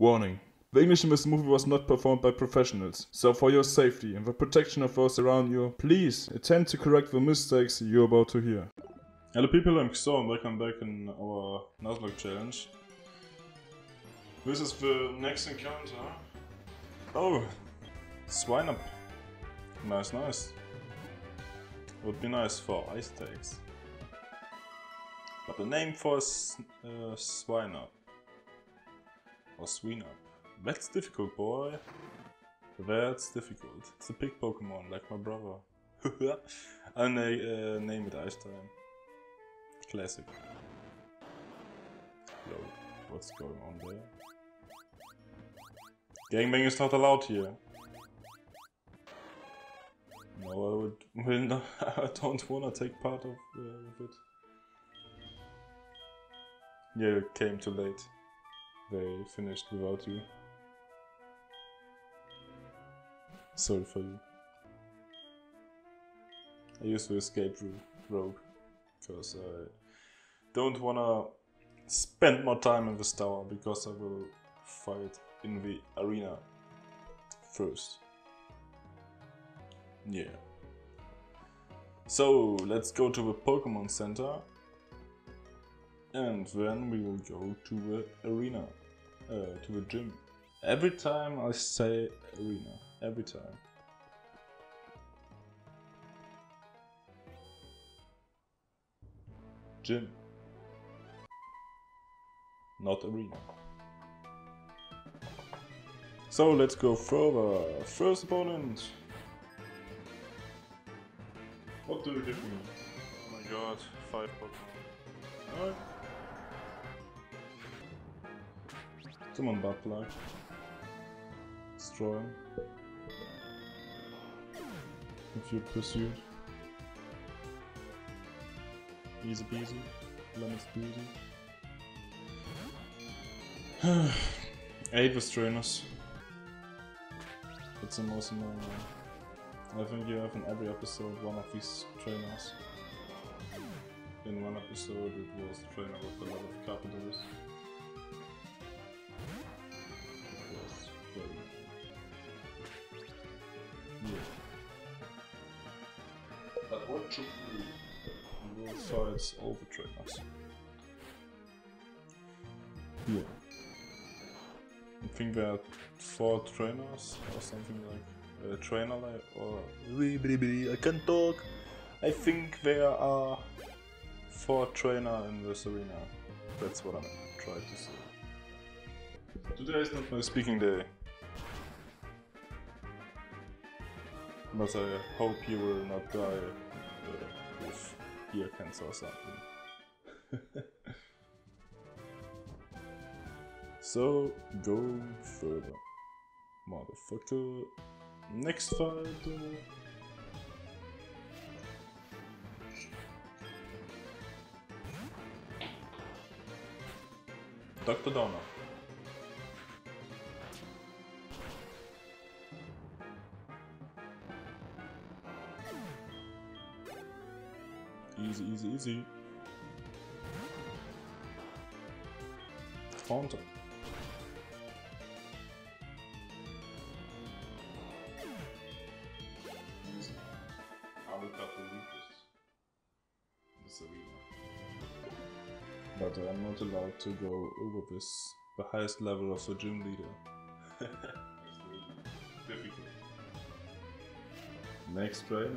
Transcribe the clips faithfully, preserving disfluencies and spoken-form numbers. Warning. The English in this movie was not performed by professionals, so for your safety and the protection of those around you, please attempt to correct the mistakes you're about to hear. Hello people, I'm X O R and welcome back in our Nuzlocke challenge. This is the next encounter. Oh! Swine up. Nice, nice. Would be nice for ice tags. But the name for uh, swine up. Or swine up. That's difficult, boy. That's difficult. It's a big Pokémon, like my brother. I'll na uh, name it Ice Time. Classic. Hello. What's going on there? Gangbang is not allowed here. No, I would. Will not, I don't wanna take part of, uh, of it. Yeah, you came too late. They finished without you. Sorry for you. I use the escape rope because I don't wanna spend more time in this tower because I will fight in the arena first. Yeah. So let's go to the Pokémon Center and then we will go to the arena, uh, to the gym. Every time I say arena, every time. Gym. Not arena. So let's go further. First opponent. What do you give me? Oh my god, five Pokemon. Alright. Come on, Butterfly. Destroy him. If you're pursued. Easy peasy. Lemon squeezy. Eight with trainers. It's the most annoying one. I think you have in every episode one of these trainers. In one episode it was the trainer with a lot of carpenters. Fights all the trainers. Yeah. I think there are four trainers or something like a trainer like or I can talk. I think there are four trainers in this arena. That's what I'm trying to say. Today is not my speaking day. But I hope you will not die uh, with ear cancer or something. So, going further. Motherfucker. Next fight. Doctor Downer. Easy, easy, easy. Haunter. Easy. I will cut the weakest. This arena. But I am not allowed to go over this, the highest level of the gym leader. Difficult. Next trainer.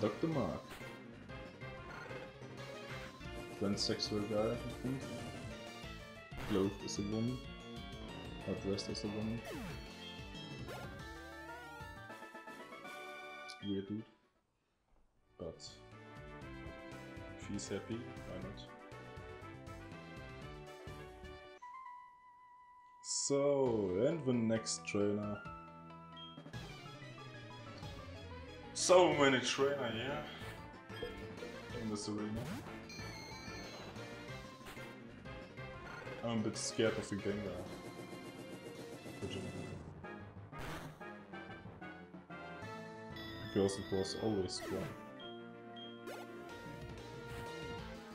Doctor Mark. Transsexual guy, I think. Clothed as a woman. Or dressed as a woman. Weird dude. But if he's happy, why not? So, and the next trainer. So many trainers here in this arena. I'm a bit scared of the Gengar. Because it was always strong.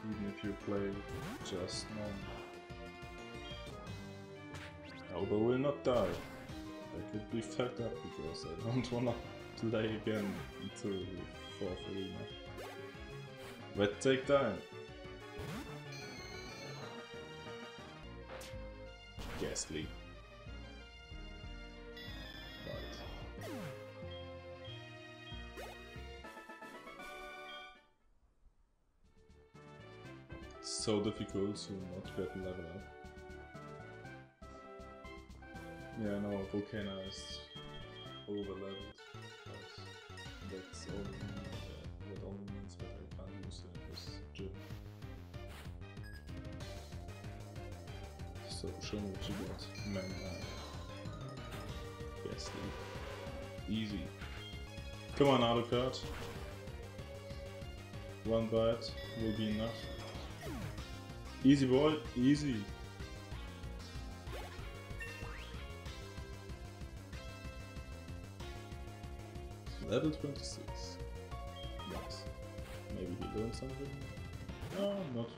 Even than if you play just normal. Elbow will not die. I could be fucked up because I don't wanna play again until fourth arena. But take time. Ghastly. Right. It's so difficult to not get level up. Yeah, no, Volcano is overleveled. That's all that only means that I can't use it in this gym. So show me what you got. Man, man. Yes, dude. Easy. Come on, Alucard. One bite will be enough. Easy boy, easy. Level twenty-six. Yes. Maybe he learned something? No, not.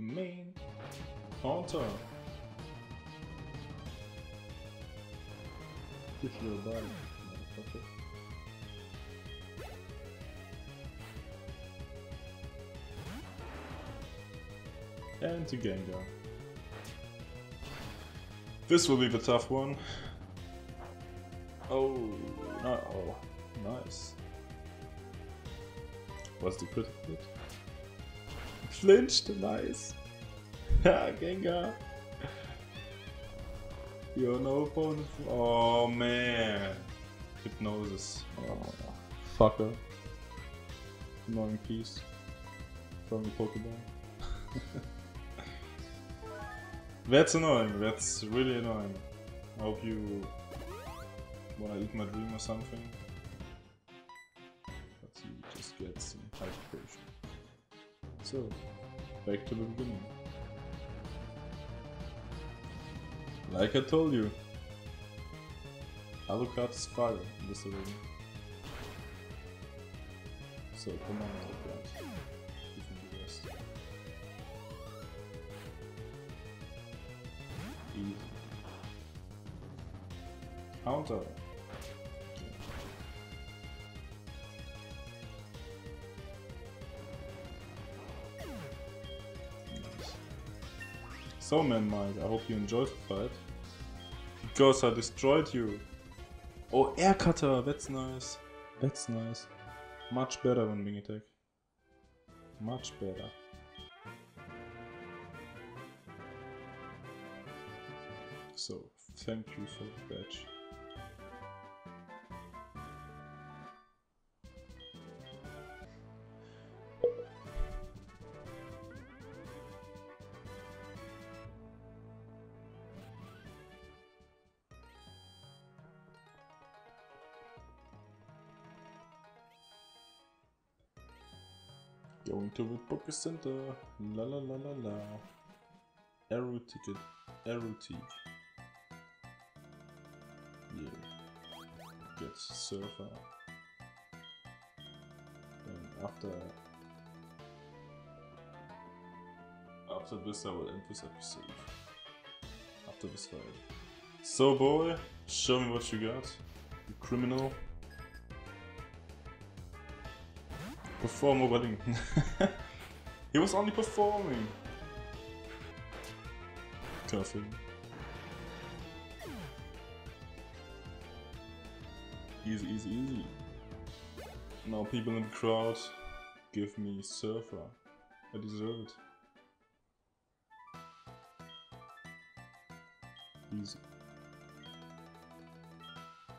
Main. Haunter. Give you a bite, motherfucker. And to Gengar. This will be the tough one. Oh, no, oh, nice. What's the critical hit? Flinched, nice. Ha, Gengar. You're no opponent. Oh man. Hypnosis. Oh, fucker. Annoying piece from the Pokémon. That's annoying. That's really annoying. I hope you. Wanna eat my dream or something? But he just gets some hyperpation. So, back to the beginning. Like I told you, Alucard's fire in this arena. So, come on, Alucard. Give me the rest. Easy. Counter. So man, Mike, I hope you enjoyed the fight. Because I destroyed you. Oh, air cutter, that's nice. That's nice. Much better than wing attack. Much better. So, thank you for the badge. Going to the Poké Center, la la la la la. Arrow ticket, arrow ticket. Yeah. Get Surfer. And after after this, I will end this episode. After this fight. So boy, show me what you got. You criminal. Perform a wedding. He was only performing. Cuffing. Easy, easy, easy. Now people in the crowd, give me Surfer. I deserve it. Easy.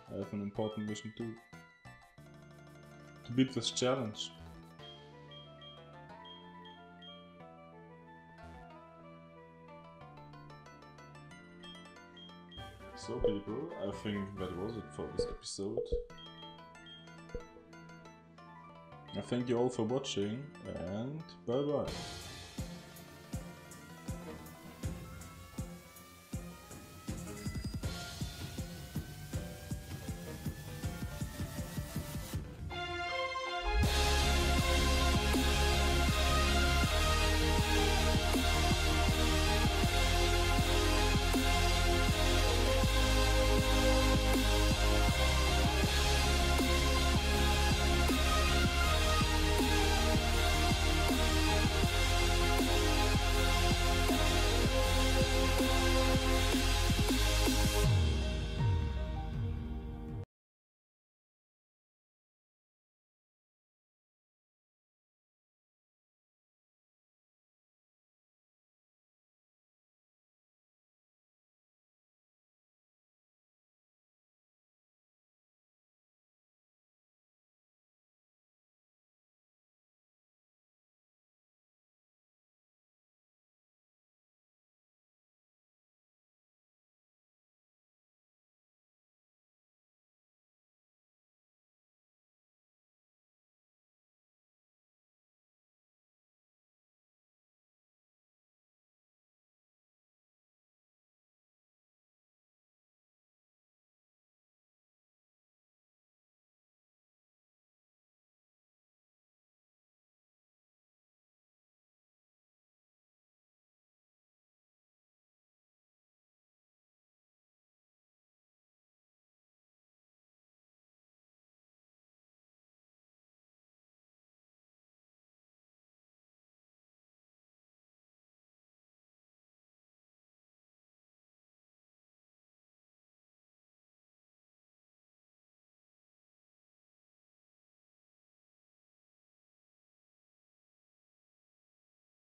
I have an important mission too. To beat this challenge. So people, I think that was it for this episode. I thank you all for watching and bye bye.